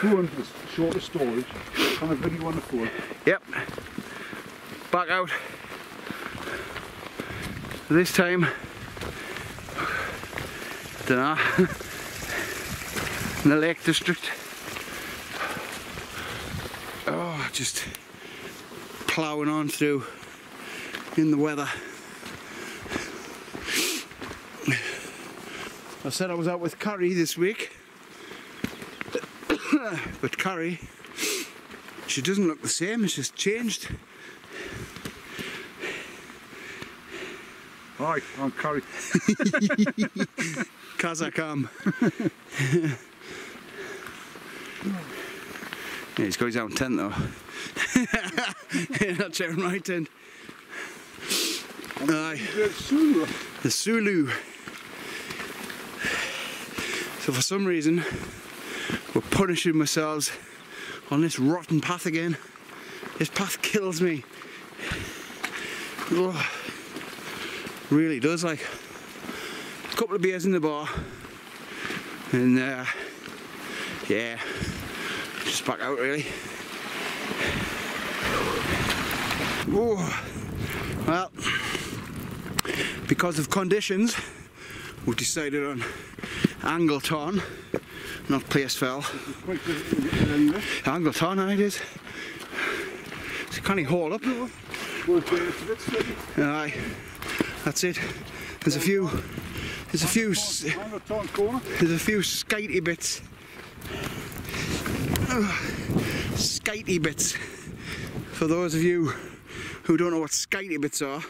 prone to the shorter storage on a very wonderful. Yep. Back out. This time, dunno, in the Lake District. Oh, just ploughing on through in the weather. I said I was out with Carrie this week, but Carrie, she doesn't look the same, she's changed. Hi, I'm Carrie. Kazakam. Yeah, he's got his own tent though. Yeah, that's my tent. Aye. The Sulu. So for some reason, we're punishing ourselves on this rotten path again. This path kills me. Oh, really does. Like a couple of beers in the bar, and yeah, just back out really. Oh, well, because of conditions, we decided on Angle Tarn, not Place Fell. Angle Tarn, it is. It's a kind of haul up. Aye, that's it. There's a few skatey bits. Skatey bits. For those of you who don't know what skatey bits are,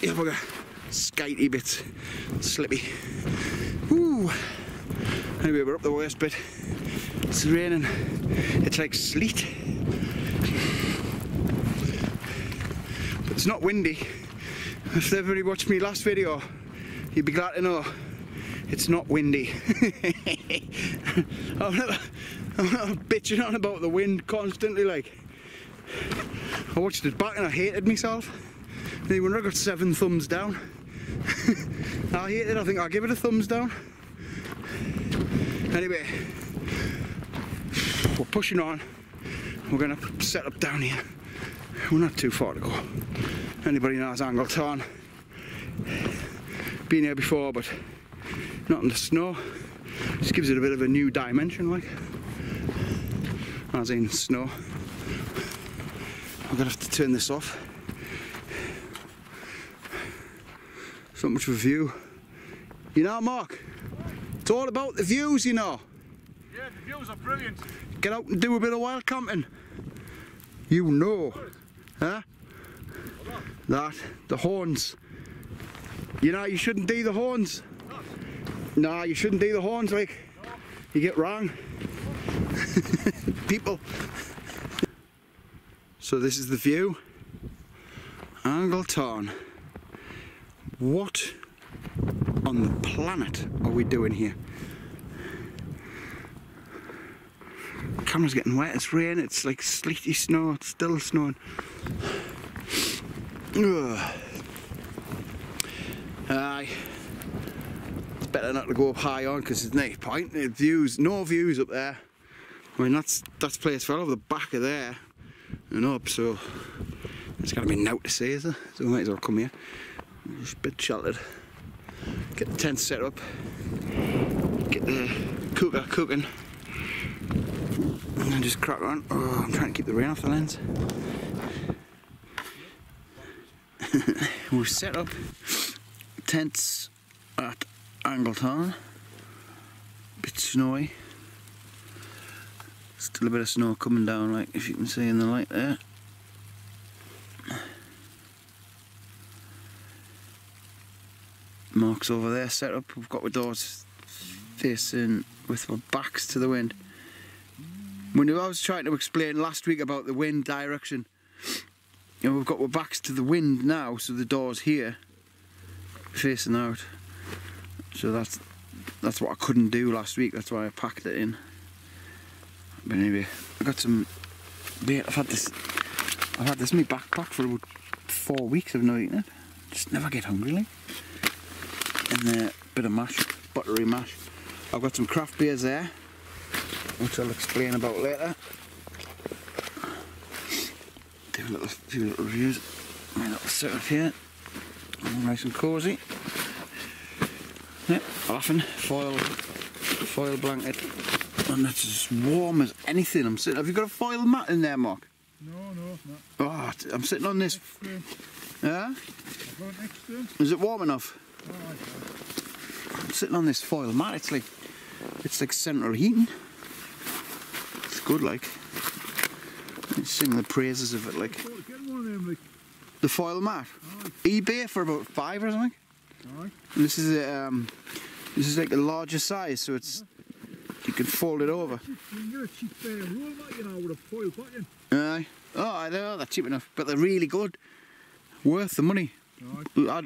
here we go. Skatey bits, slippy. Woo! Anyway, we're up the worst bit. It's raining. It's like sleet. But it's not windy. If everybody watched me last video, you'd be glad to know it's not windy. I'm not bitching on about the wind constantly. Like, I watched it back and I hated myself. Anyway, when I got 7 thumbs down. I hate it, I think I'll give it a thumbs down. Anyway, we're pushing on. We're going to set up down here. We're not too far to go. Anybody knows Angle Tarn? Been here before, but not in the snow. Just gives it a bit of a new dimension, like. As in snow. I'm going to have to turn this off. It's not much of a view. You know, Mark, it's all about the views, you know. Yeah, the views are brilliant. Get out and do a bit of wild camping. You know. Huh? That. The horns. You know, you shouldn't do the horns. Nah, you shouldn't do the horns, like. No. You get wrong. People. So this is the view. Angle Tarn. What on the planet are we doing here? The camera's getting wet, it's rain, it's like sleety snow, it's still snowing. Ugh. Aye. It's better not to go up high on because there's no point. Views, no views up there. I mean that's Place Fell over the back of there and up, so it's gotta be nout to see, is there? So we might as well come here. Just a bit sheltered. Get the tent set up. Get the cooker cooking. And then just crack on. Oh, I'm trying to keep the rain off the lens. We've set up tents at Angle Tarn. Bit snowy. Still a bit of snow coming down, like if you can see in the light there. Mark's over there set up. We've got the doors facing with our backs to the wind. When I was trying to explain last week about the wind direction, and we've got our backs to the wind now, so the door's here facing out. So that's what I couldn't do last week. That's why I packed it in. But anyway, I got some bait. I've had this in my backpack for about 4 weeks. I've not eaten it. Just never get hungry, like. And a bit of mash, buttery mash. I've got some craft beers there. which I'll explain about later. Do a few little reviews. My little setup here, nice and cosy. Yep, laughing, foil blanket, and it's as warm as anything. I'm sitting. Have you got a foil mat in there, Mark? No, it's not. Oh, I'm sitting on this. Yeah? Is it warm enough? Oh, I'm sitting on this foil mat. It's like central heating. It's good, like. Let's sing the praises of it, like. Get one of them, like. The foil mat. Aye. eBay for about 5 or something. Aye. And this is a, this is like a larger size, so it's you can fold it over. You get a cheap roll mat, you know, with a foil button. Aye. Oh, I know they're cheap enough, but they're really good. Worth the money.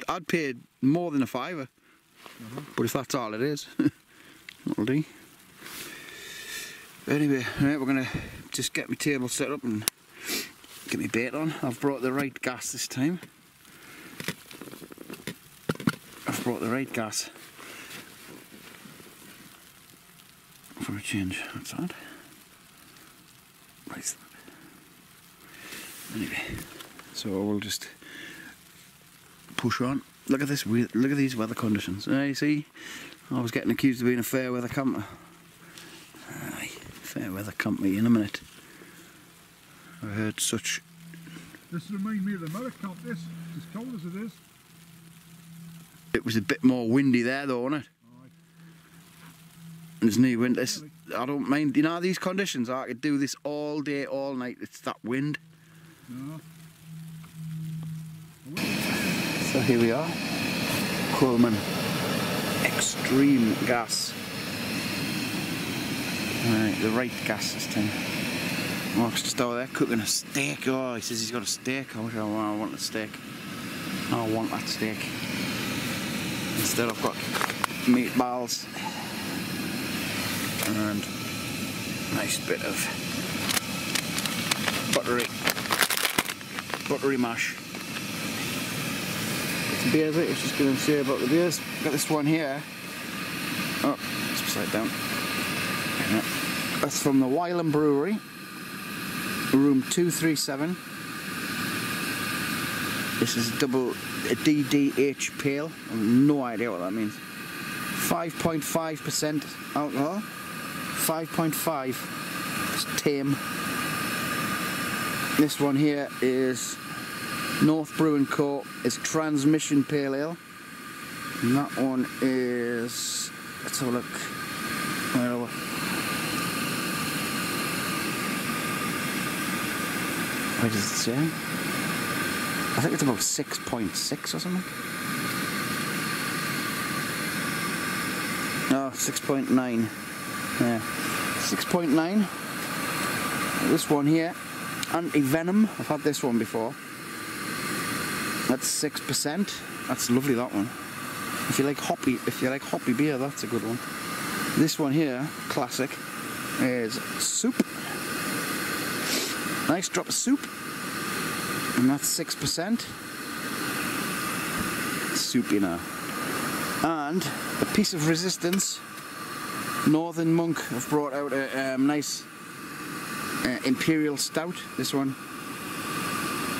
I'd pay more than a fiver, but if that's all it is, that'll do. Anyway, right, we're gonna just get my table set up and get my bait on. I've brought the right gas this time. I've brought the right gas for a change. That's odd. Right. Anyway, so we'll just push on. Look at this. Look at these weather conditions. There you see, I was getting accused of being a fair weather camper. Aye, fair weather camper in a minute. I've heard such. This reminds me of the Merrick camp. This, as cold as it is. It was a bit more windy there, though, wasn't it? Aye. There's no wind. This, I don't mind. You know these conditions. I could do this all day, all night. It's that wind. No. So here we are, Coleman Extreme Gas. Right, the right gas this time. Mark's just over there cooking a steak. Oh, he says he's got a steak. I wish I want a steak. I want that steak. Instead I've got meatballs and a nice bit of buttery mash. Got some beers, I was just going to say about the beers. Got this one here. Oh, it's upside down. That's from the Wylam Brewery, room 237. This is a DDH pale. I've no idea what that means. 5.5% alcohol. 5.5. It's tame. This one here is North Brewing Co. It's Transmission Pale Ale. And that one is, let's have a look. Where are we? Where does it say? I think it's about 6.6 or something. No, 6.9. Yeah. 6.9. This one here. Anti-venom, I've had this one before. That's 6%. That's lovely, that one. If you like hoppy beer, that's a good one. This one here, classic, is soup. Nice drop of soup. And that's 6%. Soup, you know. And a piece of resistance. Northern Monk have brought out a nice imperial stout, this one.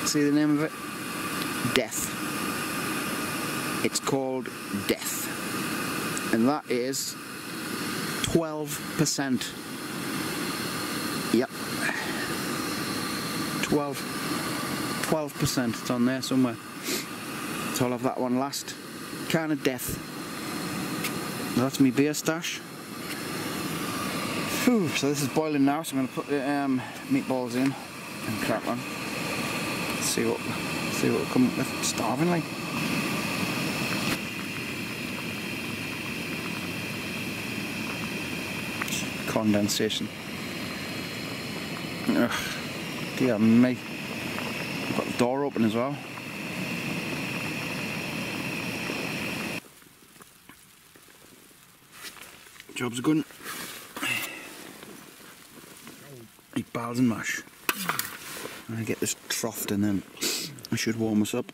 See the name of it? Death. It's called Death. And that is 12%. Yep. 12%. It's on there somewhere. So I'll have that one last. Can of Death. That's my beer stash. Whew, so this is boiling now, so I'm going to put the meatballs in and crack on. See what will come up with. I'm starving, like. Condensation. Ugh, dear me. I've got the door open as well. Job's good. Eat bars and mash. I'm gonna get this frothed and then I should warm us up.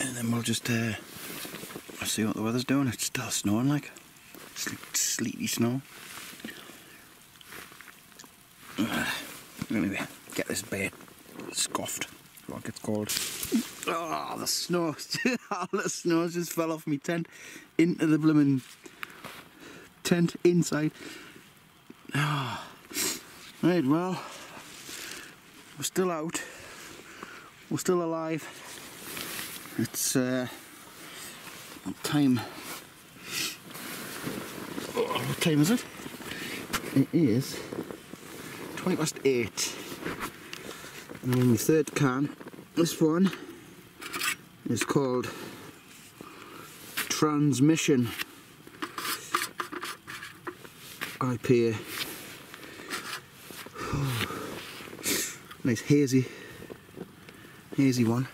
And then we'll just see what the weather's doing. It's still snowing, like. It's like sleety snow. Anyway, get this beer scoffed, like it's called. Oh, the snow, the snow just fell off my tent into the blooming tent inside. Oh. Right, well, we're still out, we're still alive. It's what time? Oh, what time is it? It is 8:20. And then the third can, this one is called Transmission IPA. Nice hazy one.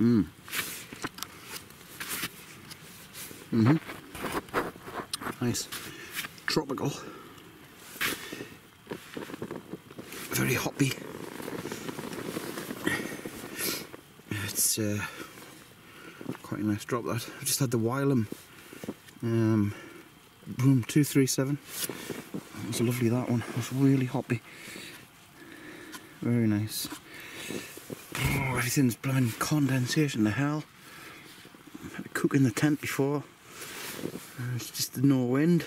Mmm. Mhm. Nice, tropical, very hoppy. It's quite a nice drop. That I just had the Wylam. Room 237. That was lovely, that one. It was really hoppy. Very nice. Oh, everything's blind condensation to hell. I had to cook in the tent before. It's just no wind.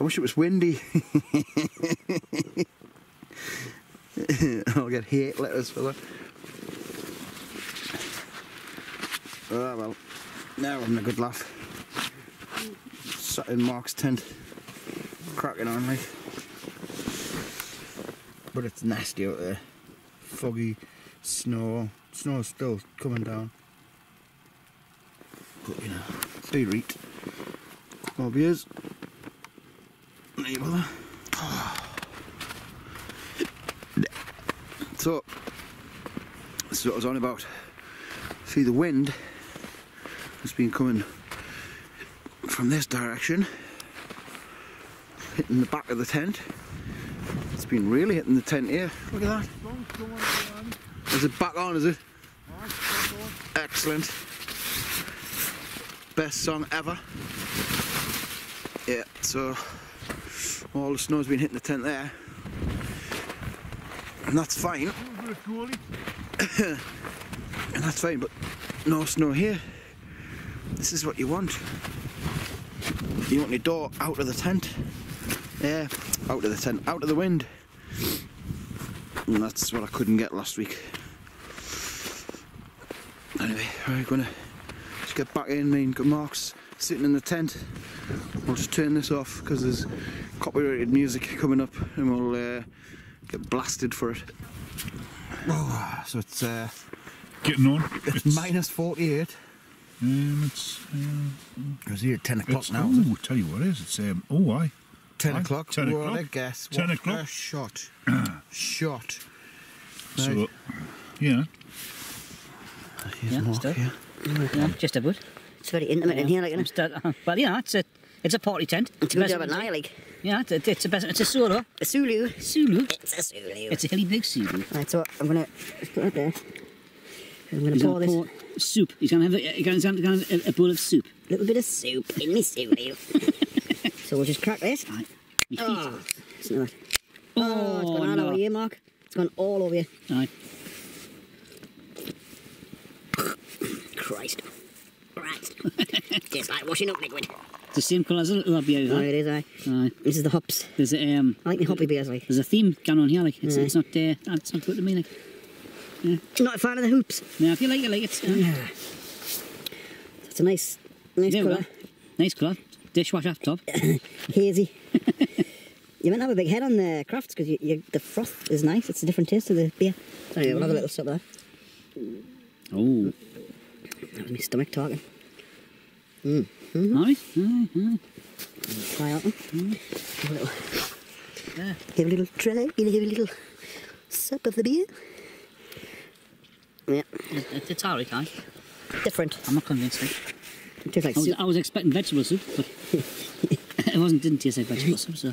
I wish it was windy. I'll get hate letters for that. Ah, well. Now we're having a good laugh. Sat in Mark's tent, cracking on me. But it's nasty out there. Foggy, snow. Snow's still coming down. But you know, be reet. More beers. Any bother. So, this is what I was on about. See, the wind has been coming from this direction, hitting the back of the tent. It's been really hitting the tent here. Look at that. Is it back on, is it? Excellent. Best song ever. Yeah, so all the snow's been hitting the tent there. And that's fine. And that's fine, but no snow here. This is what you want. You want your door out of the tent, yeah, out of the tent, out of the wind. And that's what I couldn't get last week. Anyway, we're gonna just get back in. Me and Mark's sitting in the tent. We'll just turn this off because there's copyrighted music coming up, and we'll get blasted for it. Oh, so it's getting on. It's -48. It's here at 10 o'clock now. Oh, I'll tell you what it is. It's oh, aye. 10 o'clock. 10 o'clock. What a guess. 10 o'clock. A shot. Shot. Right. So, yeah. Here's Mark here. Yeah, just about. It's very intimate in here, like it. Well, yeah, it's a party tent. It's good of a night, like. Yeah, it's a best. It's a solo. A Sulu. Sulu. It's a Sulu. It's a hilly big Sulu. Right, so I'm gonna put it up there. I'm going to pour this. Pour soup. He's going to have a bowl of soup. A little bit of soup in me Sulu. So we'll just crack this. Right. Oh, it's gone all over you, Mark. It's gone all over you. Aye. Christ. Christ. Tastes like washing up liquid. It's the same colour as a little beer, isn't it? Oh, it is, aye. Aye. This is the hops. There's a, I like the hoppy beers, like. There's a theme going on here, like. It's not good to me, like. Yeah. Not a fan of the hoops. No, if you like it, like it. Yeah. That's a nice colour. Nice colour. Dishwash up top. Hazy. You might have a big head on the crafts because the froth is nice. It's a different taste to the beer. Anyway, we'll have a little sip of that. Oh. That was my stomach talking. Mm. Mm-hmm. Nice. Try out one. Give a little try. Give a little sip of the beer. Yeah. It's alright, guys. Different. I'm not convinced. It tastes like soup. I was expecting vegetable soup, but it didn't taste like vegetable soup, so.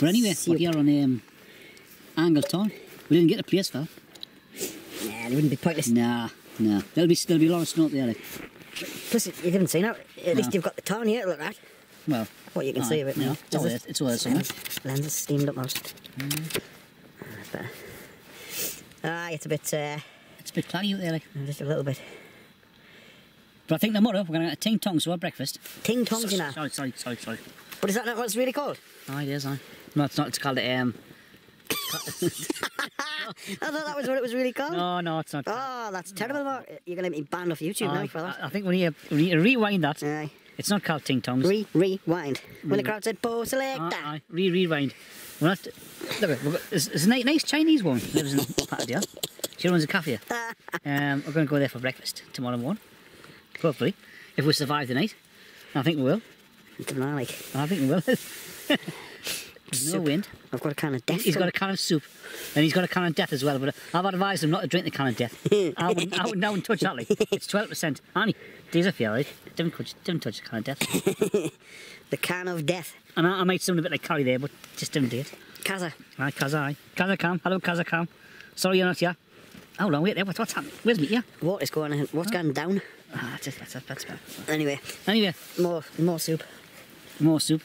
But anyway, we're here on Angle Tarn. We didn't get a Place Fell. Nah, it wouldn't be pointless. Nah. There'll be a lot of snow up there, like. Plus, you didn't see now. At least you've got the tarn here to look at. Well, what you can see of it now. It's all there. It's all there somewhere. Lens is steamed up most. That's better. Ah, it's a bit. It's a bit cloudy out there, like. Just a little bit. But I think tomorrow we're going to get a ting tongs for our breakfast. Ting tongs, you know. Sorry. But is that not what it's really called? Oh, it is. No, it's not. It's called I thought that was what it was really called. No, it's not. Oh, that's terrible, Mark. You're going to be banned off YouTube now for that. I think we need to rewind that. Aye. It's not called ting tongs. Rewind. When the crowd said, "Bo select that." Aye. Rewind. We're not. Look, there's a nice Chinese woman who lives in Pattaya. She runs a cafe. We're going to go there for breakfast tomorrow morning. Hopefully, if we survive the night. I think we will. I think we will. There's no wind. I've got a can of death. He's got a can of soup. And he's got a can of death as well, but I've advised him not to drink the can of death. I wouldn't touch that, like. It's 12%. Annie, these are for you, like. Don't touch the can of death. The can of death. And I might sound a bit like Carrie there, but just don't do it. Kaza. Aye, Kaza, aye. Kaza Kam. Hello, Kaza Kam. Sorry you're not here. Hold on, wait there. What's happening? Where's me here? What's going down? Ah, that's bad. Anyway. More soup. More soup.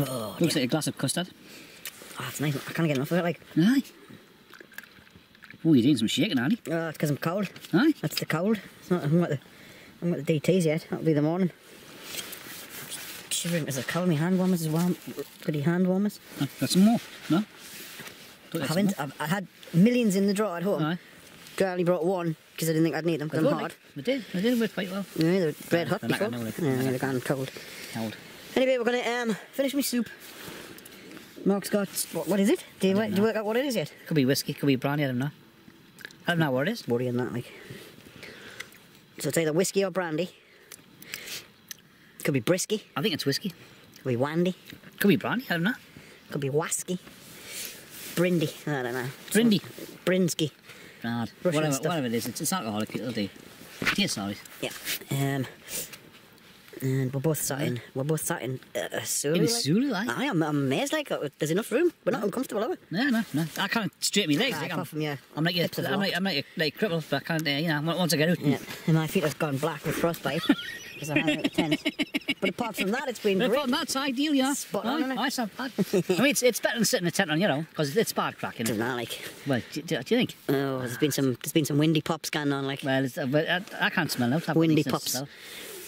Oh, looks like a glass of custard. Oh, that's nice. I can't get enough of it, like. Aye. Oh, you're doing some shaking, aren't you? Oh, it's because I'm cold. Aye. That's the cold. It's not, I'm not the DTs yet. That'll be the morning. I'm shivering because I've cold. My hand warmers as well. Pretty hand warmers. That's some more. No? I had millions in the drawer at home. Aye. I only brought one because I didn't think I'd need them. Because I'm hard. They did work quite well. Yeah, they were red hot before. They're gone cold. Anyway, we're going to finish my soup. Mark's got... What is it? Do you work out what it is yet? Could be whiskey, could be brandy, I don't know. I don't know what it is. Worrying that, like. So it's either whiskey or brandy. Could be brisky. I think it's whiskey. Could be wandy. Could be brandy, I don't know. Could be wasky. Brindy, I don't know. Brindy. Brinsky. Whatever it is, it's alcoholic, it'll do. Tastes alright. Yeah. And we're both sat in a Sulu. In a Sulu, like. I'm amazed, like, there's enough room. We're not uncomfortable, are we? No. I can't straighten my legs. Right, like, I'm like crippled, but I can't, you know, once I get out. Yeah. And my feet have gone black with frostbite because I'm hanging out the tent. But apart from that, it's been great. Apart from that, it's ideal, yeah. Spot on, isn't it? I mean, it's better than sitting in a tent on your own, because it's bad cracking. Isn't that, like? Well, do you think? Oh, there's been some windy pops going on, like. Well, I can't smell out. Windy pops.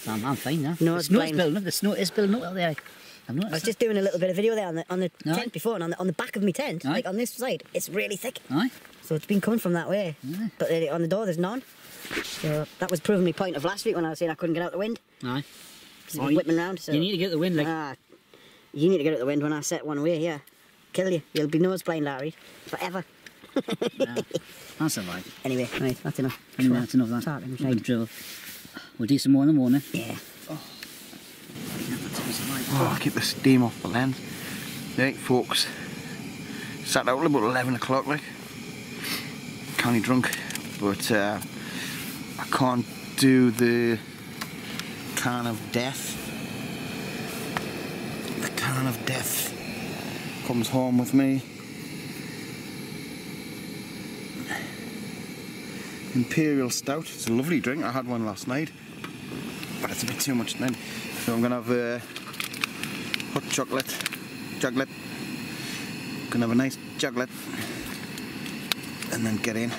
I'm fine now. No, the snow is building up out there. I was just doing a little bit of video there on the tent before, and on the back of my tent, like on this side, it's really thick. Aye. So it's been coming from that way. Aye. But on the door there's none. So that was proving my point of last week when I was saying I couldn't get out the wind. Aye. Because it was whipping round. So. You need to get out the wind, like. You need to get out the wind when I set one way, yeah. Kill you. You'll be nose blind, Larry. Forever. Nah, I'll survive. Anyway, right, that's enough. That's enough of that. Good drill. We'll do some more in the morning. Yeah. Oh, I keep the steam off the lens. Right, folks. Sat out about 11 o'clock, like. Can't drunk, but I can't do the can of death. The can of death comes home with me. Imperial Stout, it's a lovely drink, I had one last night, but it's a bit too much then, so I'm going to have hot chocolate, going to have a nice chocolate, and then get in.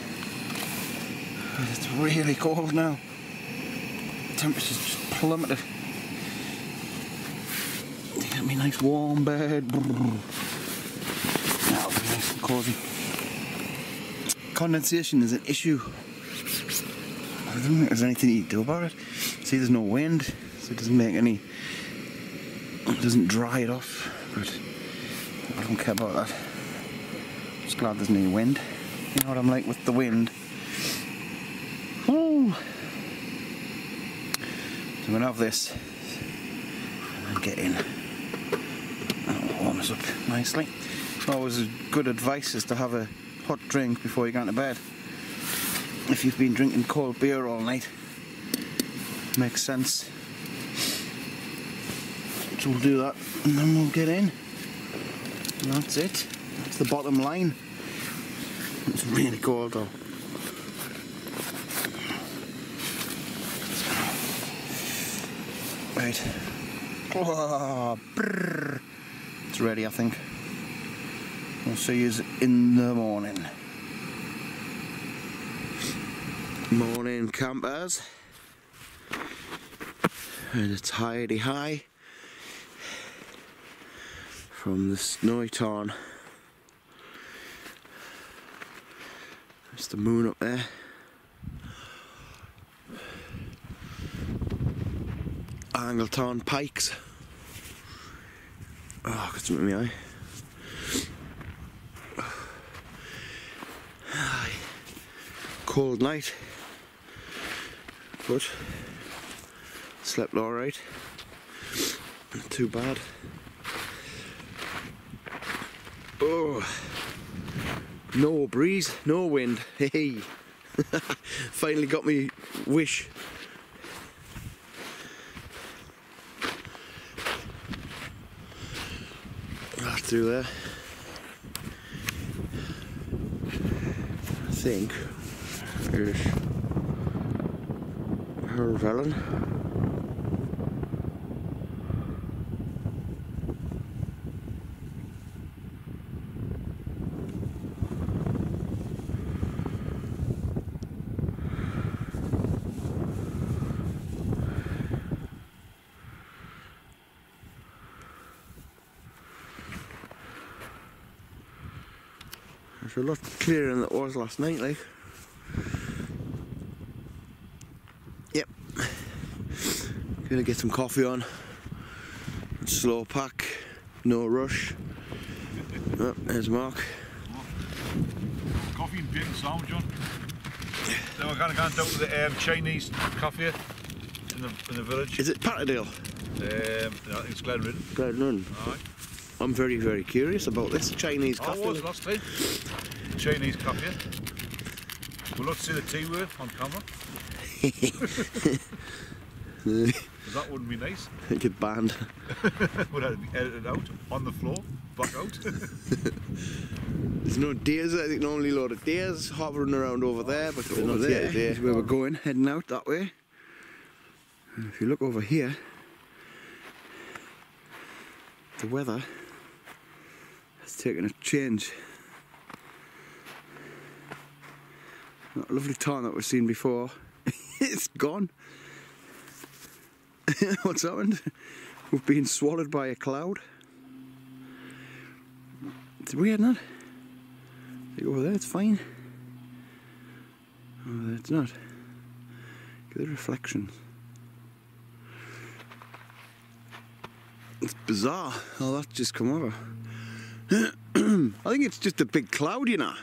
It's really cold now, temperature's just plummeted. Get me a nice warm bed, that'll be nice and cosy. Condensation is an issue. I don't think there's anything you can do about it. See, there's no wind, so it doesn't make any... It doesn't dry it off, but I don't care about that. I'm just glad there's no wind. You know what I'm like with the wind. Oh. So I'm gonna have this, and get in. That'll warm us up nicely. It's always good advice is to have a hot drink before you go to bed. If you've been drinking cold beer all night, makes sense. So we'll do that and then we'll get in. And that's it. That's the bottom line. It's really cold though. Right. Oh, it's ready, I think. We'll see you in the morning. Morning, campers. And a tidy high from the snowy tarn. There's the moon up there. Angle Tarn pikes. Oh, I've got something in my eye. Cold night, but slept alright. Not too bad. Oh, no breeze, no wind. Hey, finally got me wish. That's through there. I think. Here's Hervellen. There's a lot clearer than it was last night, like. Gonna get some coffee on. Slow pack, no rush. Oh, there's Mark. Coffee in Vietnam sound, John. So we're gonna go down to the Chinese cafe in the village. Is it Patterdale? No, I think it's Glenridding. Glenridding. Alright. I'm very, very curious about this Chinese cafe. I was last time. Chinese cafe. We'll not see the T word on camera. That wouldn't be nice. It could banned. Would have to be edited out, on the floor, back out. There's no deers there. I think normally a lot of deers hovering around over there, but they're not there. That's where we're going, heading out that way. And if you look over here, the weather has taken a change. That lovely tarn that we've seen before, it's gone. What's happened? We've been swallowed by a cloud. It's weird, not? Over there, it's fine. Over there, it's not. Look at the reflection. It's bizarre how that's just come over. I think it's just a big cloud, you know.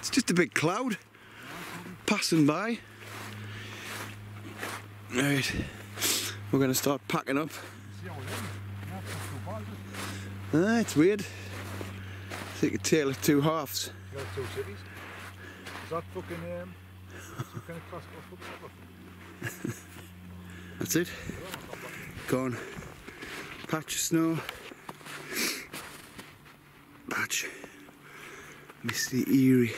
It's just a big cloud passing by. Right. We're going to start packing up. Ah, it's weird. It's like a tale of two halves. You got two cities. Is that fucking some kind of classical football? That's it. Gone. Patch of snow. Patch. Misty, eerie.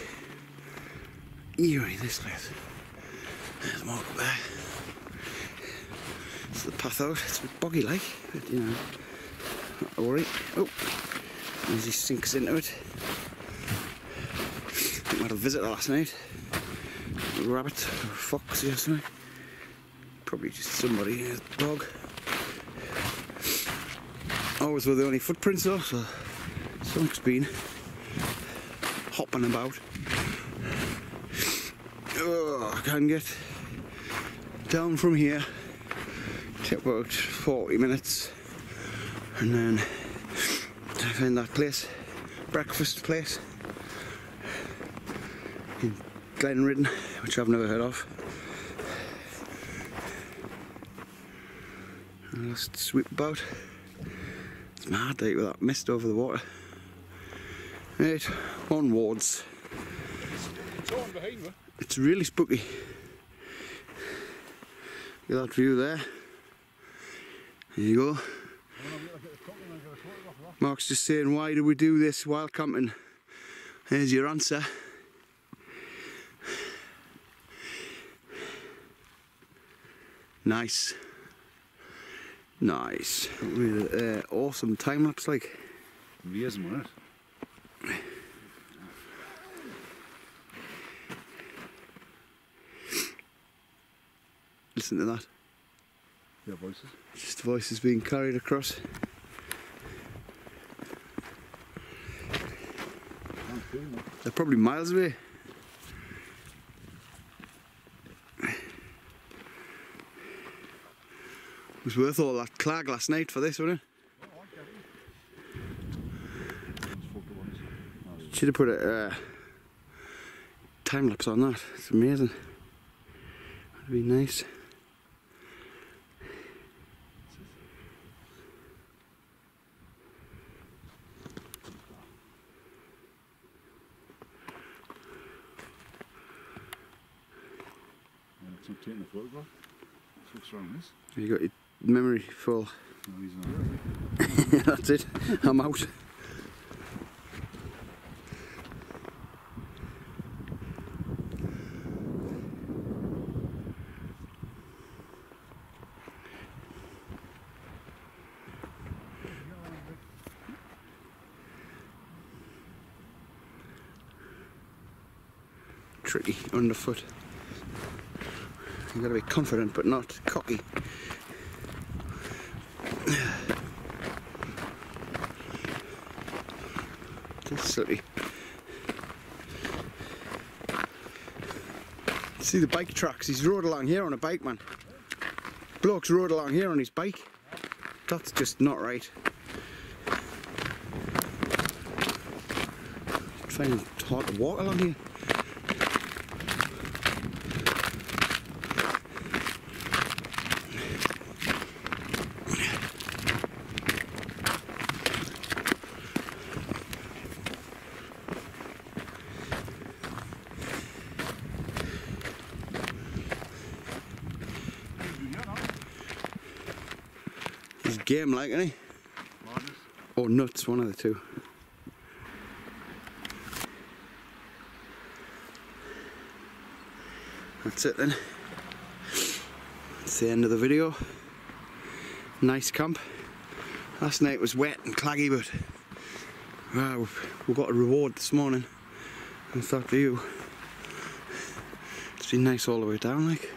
Eerie, this place. There's more up there. The path out, it's a bit boggy like, but you know, not to worry. Oh, as he sinks into it. I think we had a visitor last night, a rabbit or a fox or something. Probably just somebody, a dog. Always were the only footprints though, so something's been hopping about. Oh, I can't get down from here. It worked 40 minutes and then I found that place, breakfast place in Glenridding, which I've never heard of. And just sweep about. It's mad like with that mist over the water. Right, onwards. It's on behind me. It's really spooky. Look at that view there. There you go. Mark's just saying, why do we do this while camping? Here's your answer. Nice. Nice. Really, awesome time lapse like. Amazing, wasn't it? Listen to that. Yeah, voices. Just voices being carried across. They're probably miles away. It was worth all that clag last night for this, wasn't it? Should have put a time lapse on that. It's amazing. That'd be nice. Taking the photograph. That's what's wrong with this. You got your memory full. No, he's not right. That's it. I'm out. Tricky underfoot. You've got to be confident, but not cocky. That's silly. See the bike tracks. He's rode along here on a bike, man. Bloke's rode along here on his bike. That's just not right. I find it hard to walk along here. Game like, isn't he? Or nuts, one of the two. That's it then. That's the end of the video. Nice camp. Last night was wet and claggy, but we got a reward this morning. And thank you. It's been nice all the way down, like.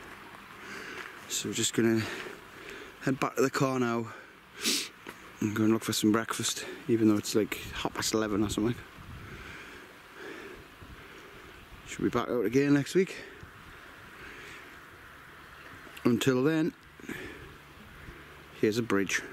So we're just gonna head back to the car now. I'm going to look for some breakfast, even though it's like 11:30 or something. Should be back out again next week. Until then, here's a bridge.